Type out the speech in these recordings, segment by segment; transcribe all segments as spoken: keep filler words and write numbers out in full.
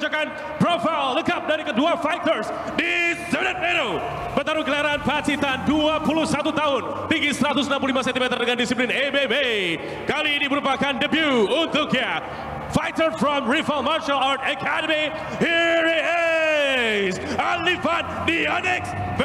membacakan profil lengkap dari kedua fighters di seventh Meadow. Petarung kelahiran Pacitan, dua puluh satu tahun, tinggi seratus enam puluh lima sentimeter dengan disiplin M M A. Kali ini merupakan debut untuknya. Fighter from Rifle Martial Arts Academy, here he is, Alifan Dionyx V.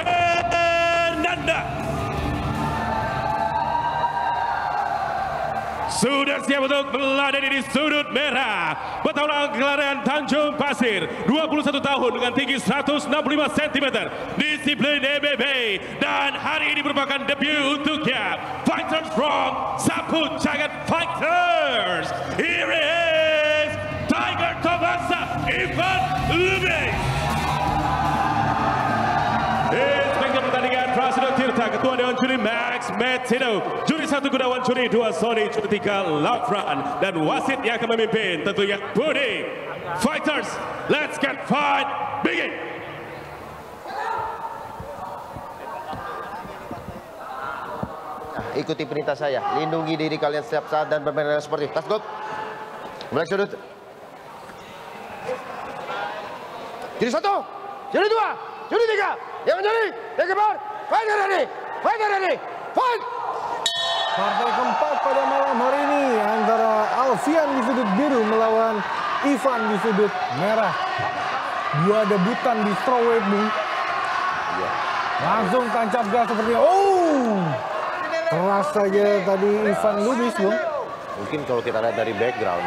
Sudah siap untuk meladeni di sudut merah. Petarung kelahiran Tanjung Pasir, dua puluh satu tahun dengan tinggi seratus enam puluh lima sentimeter, disiplin M M A, dan hari ini merupakan debut untuknya. Fighters from Sapu Jagat Fighters, here is Tiger Tobasa Ifan Lubis. Ketua Dewan Juri Max Metino, Juri satu Gunawan, Juri dua Sony, Juri tiga Lafran, dan wasit yang akan memimpin tentunya Budi. Fighters, let's get fight begin. Ikuti perintah saya, lindungi diri kalian setiap saat dan bermain seperti tas gold. Mulai sudut. Juri satu, Juri dua, Juri tiga, yang menjadi, yang kebar. Fighter ready, fighter ready, fight! Partai keempat pada malam hari ini antara Alifan di sudut biru melawan Ifan di sudut merah. Dua debutan di strawweight nih. Langsung tancap gas sepertinya. Oh, keras saja tadi Ifan Lubis, Bung. Mungkin kalau kita lihat dari background,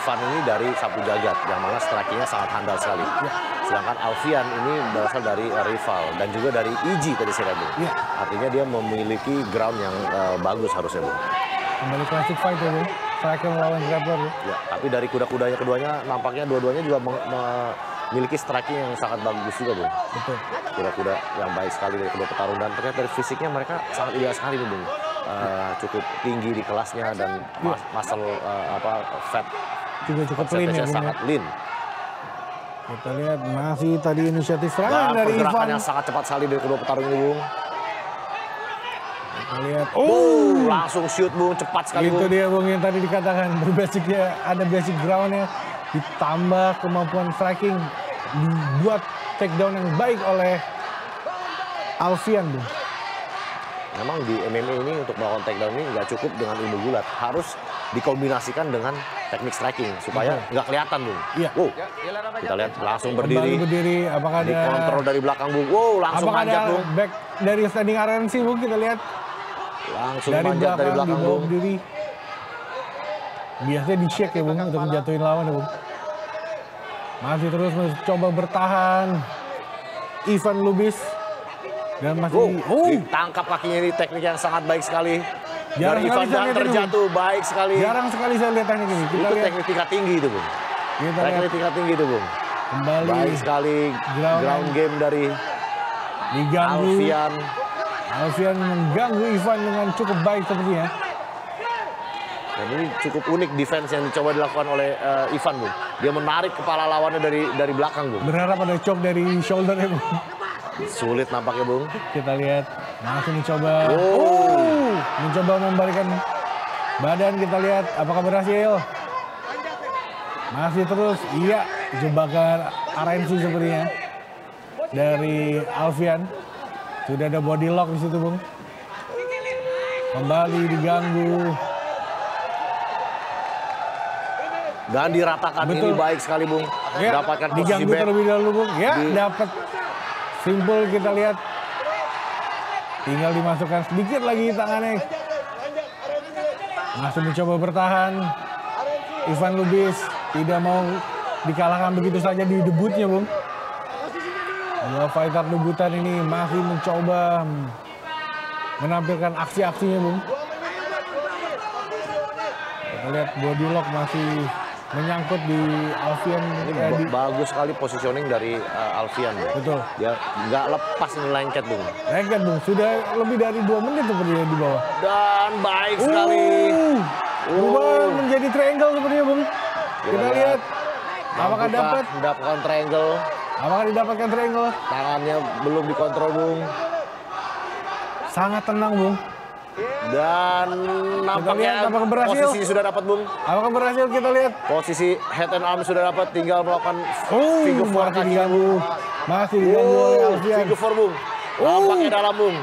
Ifan ini dari Sapu Jagat, yang mana strike-nya sangat handal sekali. Sedangkan Alifan ini berasal dari rival dan juga dari I J tadi saya bilang. Ya. Artinya dia memiliki ground yang uh, bagus harusnya, Bu. Kembali klasik fight ya, Bu. Striker melawan grappler ya. Ya, tapi dari kuda-kudanya keduanya nampaknya dua-duanya juga memiliki striking yang sangat bagus juga, Bu. Betul. Kuda-kuda yang baik sekali dari kedua petarung, dan ternyata dari fisiknya mereka sangat ideal sekali nih, Bu. Uh, cukup tinggi di kelasnya dan mas muscle uh, apa fat juga cukup lean ya, sangat lean. Kita lihat masih tadi inisiatif serangan dari Ifan yang sangat cepat sekali dari kedua petarung ini, Bung. Kita lihat, oh, langsung shoot, Bung, cepat sekali, Bung. Itu dia, Bung, yang tadi dikatakan berbasicnya ada basic groundnya, ditambah kemampuan striking, dibuat takedown yang baik oleh Alifan, Bung. Memang di M M A ini untuk melakukan takedown ini nggak cukup dengan ilmu gulat, harus dikombinasikan dengan teknik striking supaya nggak kelihatan, Bung. Iya. Wow. Kita lihat langsung berdiri. berdiri. Apakah ada kontrol dari belakang, Bung? Wow, langsung apakah manjat, Bung. Back dari standing arena sih, Bung, kita lihat. Langsung dari manjat belakang, dari belakang, Bung. Berdiri. Biasanya di-shake ya, Bung, untuk menjatuhin lawan, ya, Bung. Masih terus mencoba bertahan Ifan Lubis. Dan masih wow. oh. ditangkap kakinya ini, teknik yang sangat baik sekali. Jarang dari Ifan terjatuh itu, baik sekali. Jarang sekali saya lihat teknik ini. Kita itu lihat. teknik tingkat tinggi itu, Bung. Kita teknik tingkat tinggi itu, Bung. Kembali. Baik sekali ground, ground game dari Alifan. Alifan mengganggu Ifan dengan cukup baik sepertinya. Dan ini cukup unik defense yang dicoba dilakukan oleh uh, Ifan, Bung. Dia menarik kepala lawannya dari dari belakang, Bung. Berharap ada shock dari shoulder ya, Bung. Sulit nampaknya, Bung. Kita lihat. Langsung mencoba. Oh. Oh. Mencoba membalikan badan, kita lihat apakah berhasil. Masih terus, iya, jebakan R M C sepertinya dari Alifan. Sudah ada body lock di situ, Bung. Kembali diganggu. Dan diratakan. Betul. Ini baik sekali, Bung. Ya, dapatkan posisi back terlebih dahulu, Bung. Ya, di... dapat simpul, kita lihat. Tinggal dimasukkan sedikit lagi tangannya. Masih mencoba bertahan. Ifan Lubis tidak mau dikalahkan begitu saja di debutnya, Bung. Dua fighter debutan ini masih mencoba menampilkan aksi-aksinya, Bung. Kita lihat body lock masih menyangkut di Alifan. Ini eh, di... bagus sekali positioning dari uh, Alifan. Betul. Dia nggak lepas lengket, Bung. Lengket, Bung. Sudah lebih dari dua menit sepertinya di bawah. Dan baik uh, sekali. Berubah uh. menjadi triangle sepertinya, Bung. Kita, Kita lihat. Apakah dapat? Mendapatkan triangle. Apakah didapatkan triangle? Tangannya belum dikontrol, Bung. Sangat tenang, Bung. Dan nampaknya posisi sudah dapat, Bung. Apakah berhasil? Kita lihat. Posisi head and arm sudah dapat, tinggal melakukan oh, figure four kakinya. Masih diganggu oleh Alfian. Figure four, Bung. Nampaknya oh. dalam, Bung.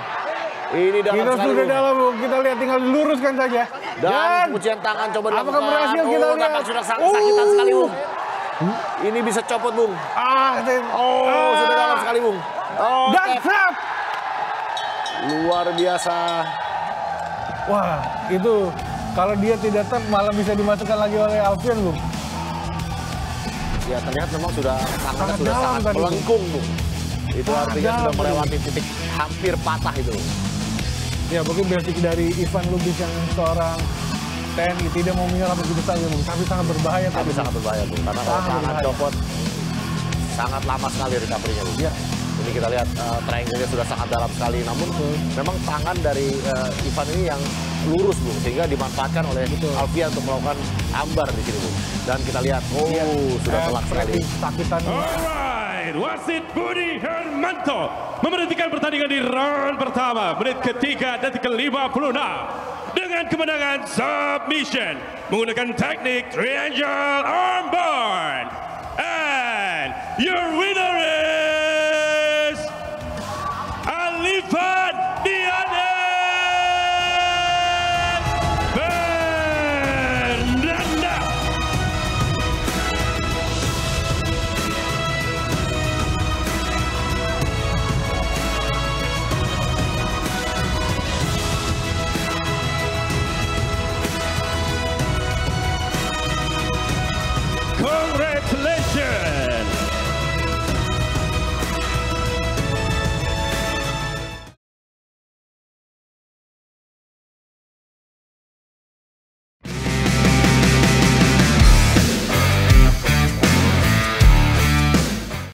Ini dalam kita sudah Bung. dalam, Bung. Kita lihat, tinggal luruskan saja. Dan, Dan ujian tangan coba dilakukan. Apakah berhasil? Kita oh, lihat. Sudah sakitan oh. sekali, Bung. Hmm? Ini bisa copot, Bung. Ah, oh, ah. sudah dalam sekali, Bung. Oh, Dan tap. Luar biasa. Wah, itu kalau dia tidak tap malah bisa dimasukkan lagi oleh Alfian, Bung. Ya, terlihat memang sudah tangannya sudah sangat melengkung, Bung. Itu ah, artinya sudah melewati titik hampir patah itu. Ya, mungkin basic dari Ifan Lubis yang seorang T N I tidak mau menyerah begitu saja, Bung. Tapi sangat berbahaya. Tapi sangat berbahaya, Bung. Karena kalau tangan copot sangat lama sekali recovery-nya, Bung. Ya. Ini kita lihat uh, triangle-nya sudah sangat dalam sekali, namun hmm. memang tangan dari uh, Ifan ini yang lurus, Bung, sehingga dimanfaatkan oleh Betul. Alfian untuk melakukan ambar di sini, Bung. Dan kita lihat, oh ya. sudah telak sekali. Alright, wasit Budi Hermanto memberhentikan pertandingan di round pertama, menit ketiga detik ke lima puluh enam dengan kemenangan submission menggunakan teknik triangle armbar, and your winner is